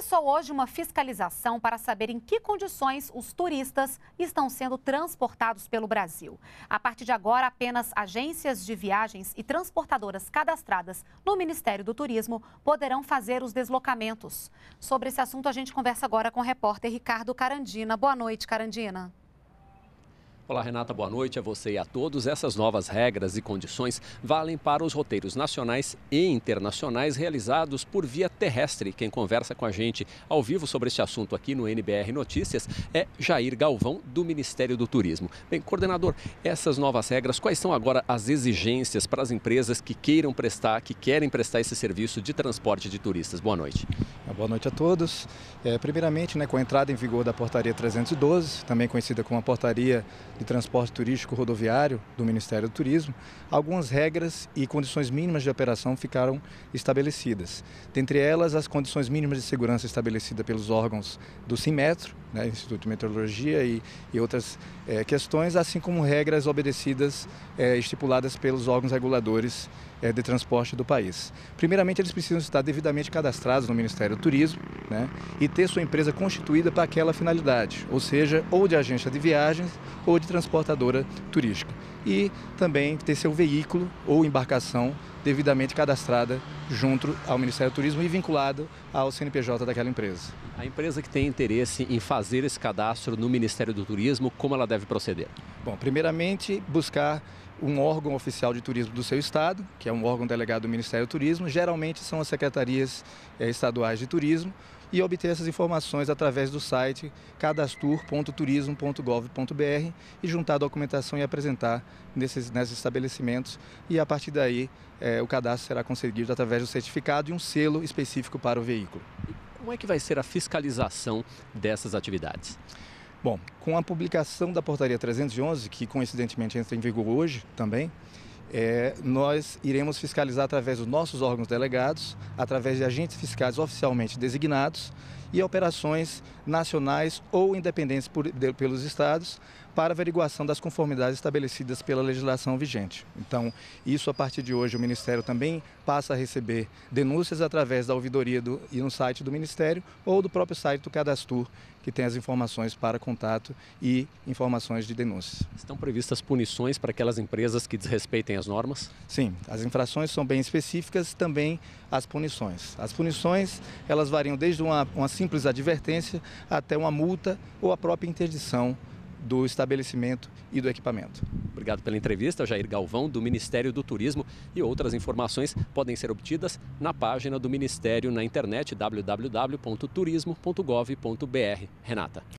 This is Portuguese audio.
começou hoje uma fiscalização para saber em que condições os turistas estão sendo transportados pelo Brasil. A partir de agora, apenas agências de viagens e transportadoras cadastradas no Ministério do Turismo poderão fazer os deslocamentos. Sobre esse assunto, a gente conversa agora com o repórter Ricardo Carandina. Boa noite, Carandina. Olá, Renata, boa noite a você e a todos. Essas novas regras e condições valem para os roteiros nacionais e internacionais realizados por via terrestre. Quem conversa com a gente ao vivo sobre este assunto aqui no NBR Notícias é Jair Galvão, do Ministério do Turismo. Bem, coordenador, essas novas regras, quais são agora as exigências para as empresas que querem prestar esse serviço de transporte de turistas? Boa noite. Boa noite a todos. Primeiramente, com a entrada em vigor da Portaria 312, também conhecida como a Portaria de Transporte Turístico Rodoviário do Ministério do Turismo, algumas regras e condições mínimas de operação ficaram estabelecidas. Dentre elas, as condições mínimas de segurança estabelecidas pelos órgãos do INMETRO, Instituto de Meteorologia e outras questões, assim como regras obedecidas, estipuladas pelos órgãos reguladores de transporte do país. Primeiramente, eles precisam estar devidamente cadastrados no Ministério do Turismo e ter sua empresa constituída para aquela finalidade, ou seja, ou de agência de viagens ou de transportadora turística. E também ter seu veículo ou embarcação devidamente cadastrada junto ao Ministério do Turismo e vinculado ao CNPJ daquela empresa. A empresa que tem interesse em fazer esse cadastro no Ministério do Turismo, como ela deve proceder? Bom, primeiramente, buscar um órgão oficial de turismo do seu estado, que é um órgão delegado do Ministério do Turismo, geralmente são as secretarias estaduais de turismo, e obter essas informações através do site cadastur.turismo.gov.br e juntar a documentação e apresentar nesses estabelecimentos, e a partir daí o cadastro será conseguido através do certificado e um selo específico para o veículo. E como é que vai ser a fiscalização dessas atividades? Bom, com a publicação da Portaria 311, que coincidentemente entra em vigor hoje também, nós iremos fiscalizar através dos nossos órgãos delegados, através de agentes fiscais oficialmente designados e operações nacionais ou independentes pelos estados, para averiguação das conformidades estabelecidas pela legislação vigente. Então, isso a partir de hoje o Ministério também passa a receber denúncias através da ouvidoria e no site do Ministério ou do próprio site do Cadastur, que tem as informações para contato e informações de denúncias. Estão previstas punições para aquelas empresas que desrespeitem as normas? Sim, as infrações são bem específicas, também as punições. As punições, elas variam desde uma simples advertência até uma multa ou a própria interdição do estabelecimento e do equipamento. Obrigado pela entrevista, Jair Galvão, do Ministério do Turismo, e outras informações podem ser obtidas na página do Ministério na internet www.turismo.gov.br. Renata.